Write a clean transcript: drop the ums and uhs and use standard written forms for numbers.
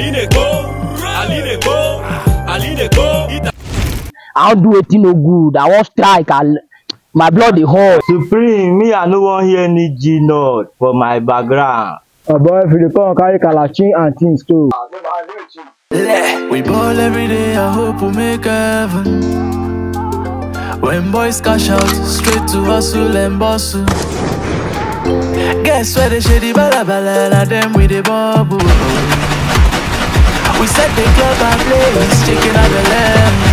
I'll do it no good. I won't strike. My blood is hot. Supreme, me, I no one here any G note for my background. A boy, if you come carry Kalachin and things too. We ball every day, I hope we make heaven. When boys cash out, straight to hustle and bustle. Guess where they shady bala bala, na them with the bubble. We set the club and place, checking out the lamb.